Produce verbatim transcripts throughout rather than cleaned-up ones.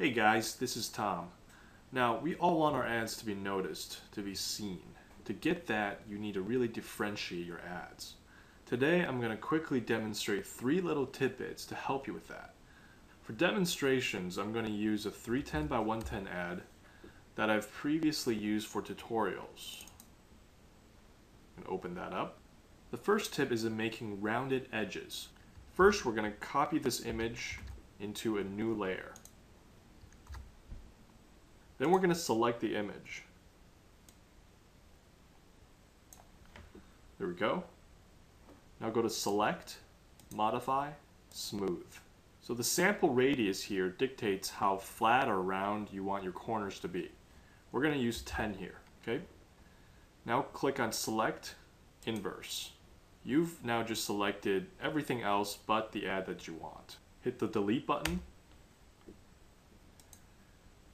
Hey guys, this is Tom. Now, we all want our ads to be noticed, to be seen. To get that, you need to really differentiate your ads. Today, I'm going to quickly demonstrate three little tidbits to help you with that. For demonstrations, I'm going to use a three ten by one ten ad that I've previously used for tutorials. I'm going to open that up. The first tip is in making rounded edges. First, we're going to copy this image into a new layer. Then we're going to select the image. There we go. Now go to Select, Modify, Smooth. So the sample radius here dictates how flat or round you want your corners to be. We're going to use ten here, okay? Now click on Select, Inverse. You've now just selected everything else but the ad that you want. Hit the Delete button,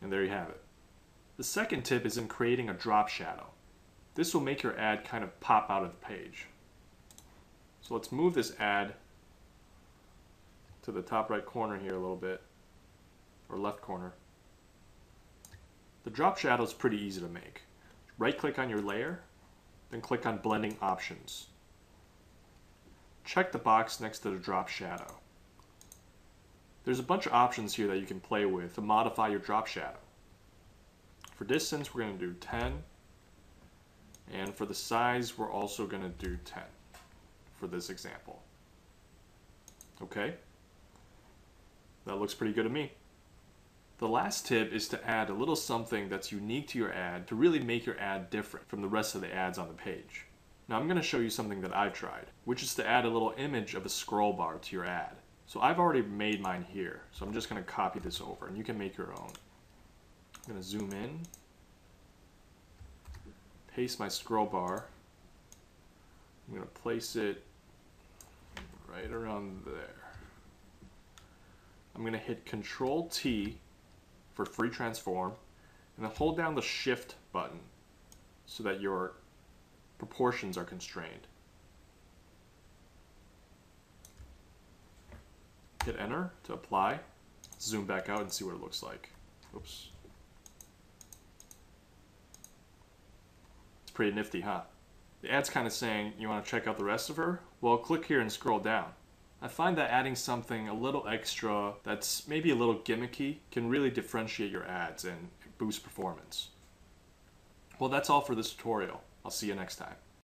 and there you have it. The second tip is in creating a drop shadow. This will make your ad kind of pop out of the page. So let's move this ad to the top right corner here a little bit, or left corner. The drop shadow is pretty easy to make. Right click on your layer, then click on Blending Options. Check the box next to the drop shadow. There's a bunch of options here that you can play with to modify your drop shadow. For distance, we're going to do ten. And for the size, we're also going to do ten for this example. Okay, that looks pretty good to me. The last tip is to add a little something that's unique to your ad to really make your ad different from the rest of the ads on the page. Now I'm going to show you something that I've tried, which is to add a little image of a scroll bar to your ad. So I've already made mine here, so I'm just going to copy this over, and you can make your own. I'm going to zoom in, paste my scroll bar. I'm going to place it right around there. I'm going to hit Control T for free transform, and then hold down the Shift button so that your proportions are constrained. Hit Enter to apply. Let's zoom back out and see what it looks like. Oops. It's pretty nifty, huh? The ad's kind of saying, you want to check out the rest of her? Well, click here and scroll down. I find that adding something a little extra that's maybe a little gimmicky can really differentiate your ads and boost performance. Well, that's all for this tutorial. I'll see you next time.